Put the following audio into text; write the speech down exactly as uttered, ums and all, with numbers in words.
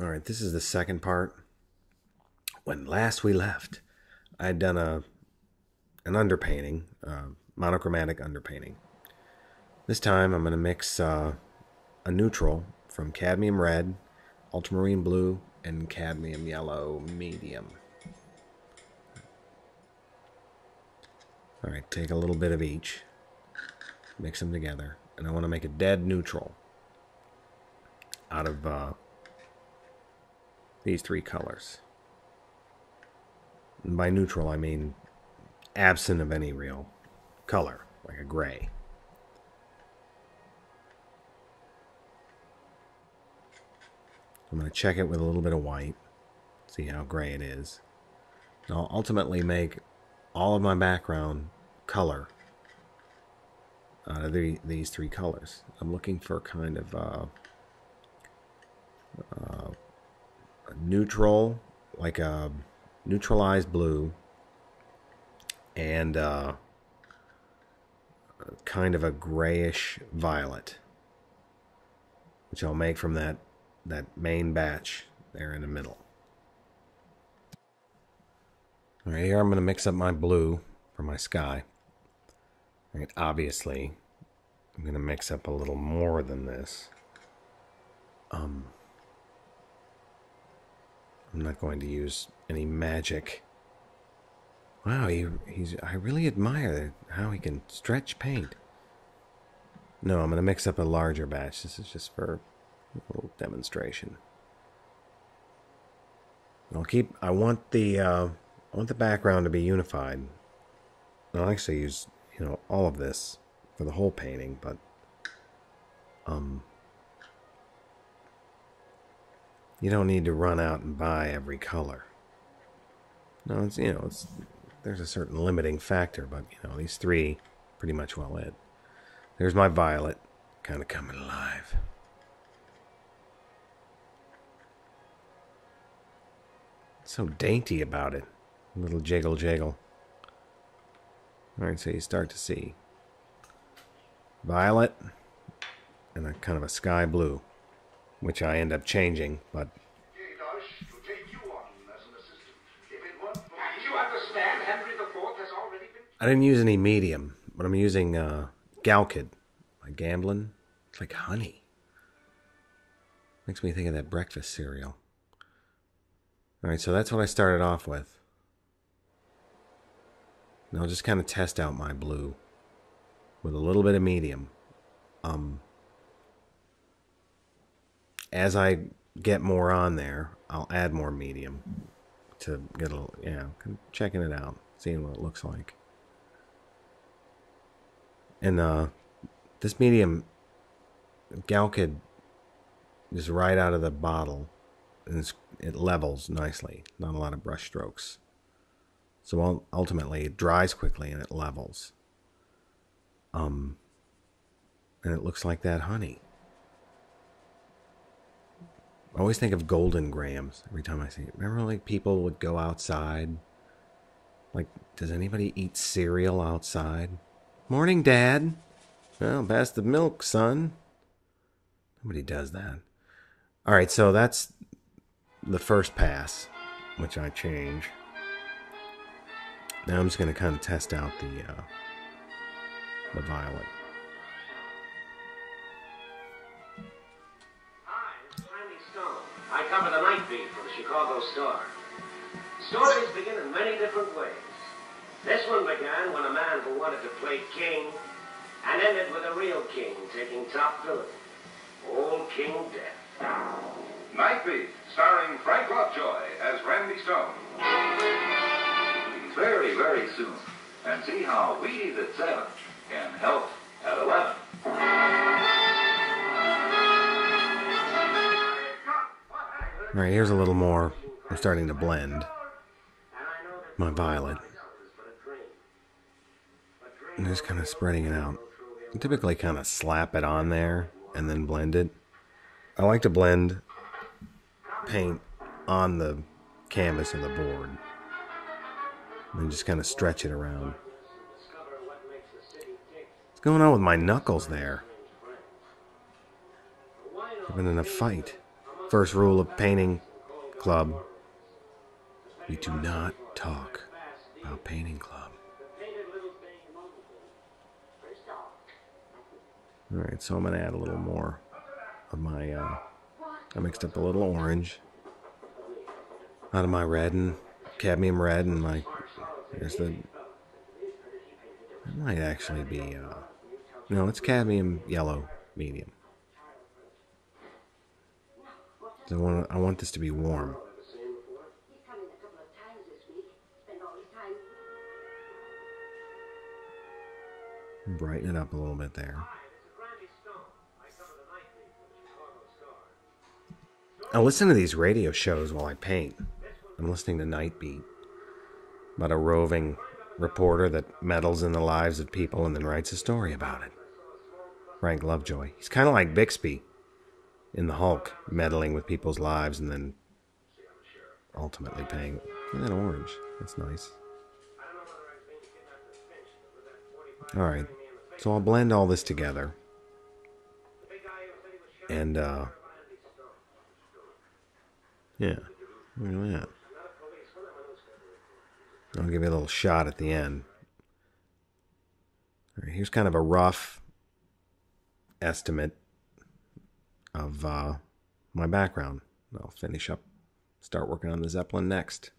All right, this is the second part. When last we left, I had done a an underpainting, uh, monochromatic underpainting. This time I'm going to mix uh, a neutral from Cadmium Red, Ultramarine Blue, and Cadmium Yellow Medium. All right, take a little bit of each, mix them together, and I want to make a dead neutral out of uh, these three colors. And by neutral, I mean absent of any real color, like a gray. I'm going to check it with a little bit of white, see how gray it is. And I'll ultimately make all of my background color out of the, these three colors. I'm looking for kind of uh, uh, a neutral, like a neutralized blue, and uh, kind of a grayish violet, which I'll make from that that main batch there in the middle. All right, here I'm going to mix up my blue for my sky. All right, obviously, I'm going to mix up a little more than this. Um, I'm not going to use any magic. Wow, he, he's, I really admire how he can stretch paint. No, I'm going to mix up a larger batch. This is just for a little demonstration. I'll keep, I want the, uh, I want the background to be unified. I'll actually use, you know, all of this for the whole painting, but, um, you don't need to run out and buy every color. No, it's, you know, it's, there's a certain limiting factor, but, you know, these three pretty much well it. There's my violet, kind of coming alive. So dainty about it. A little jiggle jiggle. Alright, so you start to see violet and a kind of a sky blue, which I end up changing, but I didn't use any medium, but I'm using uh, Galkid by Gamblin. It's like honey. Makes me think of that breakfast cereal. Alright, so that's what I started off with. And I'll just kind of test out my blue with a little bit of medium. Um, as I get more on there, I'll add more medium to get a little, yeah, you know, kind of checking it out, seeing what it looks like. And uh, this medium, Galkid, is right out of the bottle. And it's, it levels nicely, not a lot of brush strokes. So ultimately it dries quickly and it levels. Um, and it looks like that honey. I always think of golden grams every time I see it. Remember, like, people would go outside? Like, does anybody eat cereal outside? Morning, Dad. Well, pass the milk, son. Nobody does that. All right, so that's the first pass, which I change. Now I'm just going to kind of test out the uh, the violet. Hi, it's Randy Stone. I cover the Night Beat for the Chicago Star. Stories begin in many different ways. This one began when a man who wanted to play king and ended with a real king taking top villain, old King Death. Night Beat, starring Frank Lovejoy as Randy Stone. Very, very soon. And see how we at seven can help at eleven. All right, here's a little more. I'm starting to blend my violet. I'm just kind of spreading it out. I typically kind of slap it on there and then blend it. I like to blend paint on the canvas of the board and just kind of stretch it around. What's going on with my knuckles there? I've been in a fight. First rule of painting club. You do not talk about painting club. Alright, so I'm going to add a little more of my, uh, I mixed up a little orange out of my red and cadmium red, and my, there's the, it might actually be, uh, no, it's cadmium yellow medium. So I want, I want this to be warm. Brighten it up a little bit there. I listen to these radio shows while I paint. I'm listening to Night Beat, about a roving reporter that meddles in the lives of people and then writes a story about it. Frank Lovejoy. He's kind of like Bixby in the Hulk, meddling with people's lives and then ultimately paying. Look at that orange. That's nice. Alright, so I'll blend all this together. And, uh... yeah, look at that. I'll give you a little shot at the end. All right, here's kind of a rough estimate of uh, my background. I'll finish up, start working on the Zeppelin next.